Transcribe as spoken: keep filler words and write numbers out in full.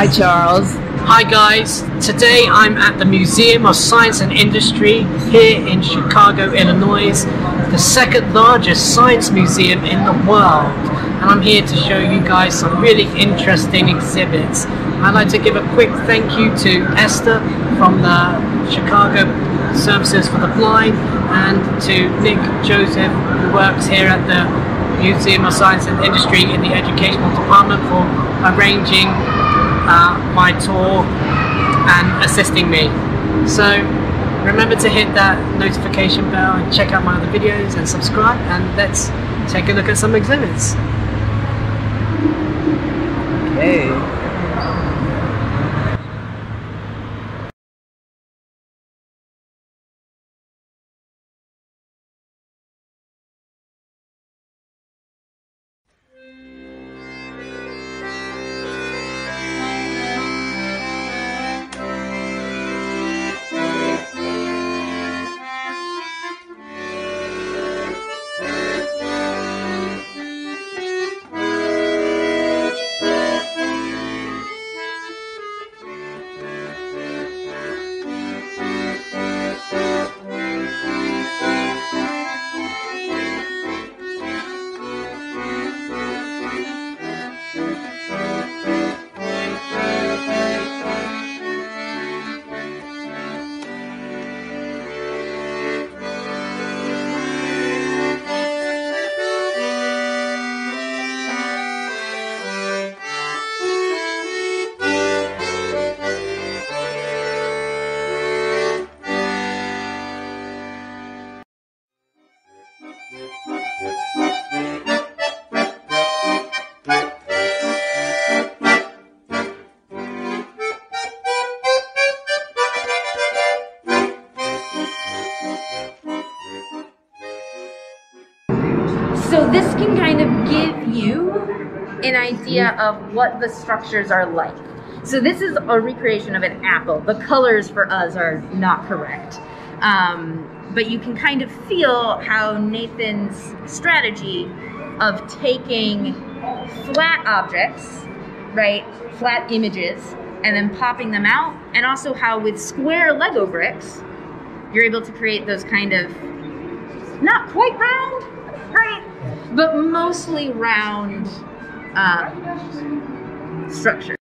Hi Charles. Hi guys, today I'm at the Museum of Science and Industry here in Chicago, Illinois, the second largest science museum in the world, and I'm here to show you guys some really interesting exhibits. I'd like to give a quick thank you to Esther from the Chicago Services For The Blind and to Nick Joseph, who works here at the Museum of Science and Industry in the Educational Department, for arranging uh, my tour and assisting me. So remember to hit that notification bell and check out my other videos and subscribe, and let's take a look at some exhibits. Okay. So this can kind of give you an idea of what the structures are like. So this is a recreation of an apple. The colors for us are not correct. Um, but you can kind of feel how Nathan's strategy of taking flat objects, right, flat images, and then popping them out, and also how with square Lego bricks, you're able to create those kind of not quite round, right? But mostly round uh, structure.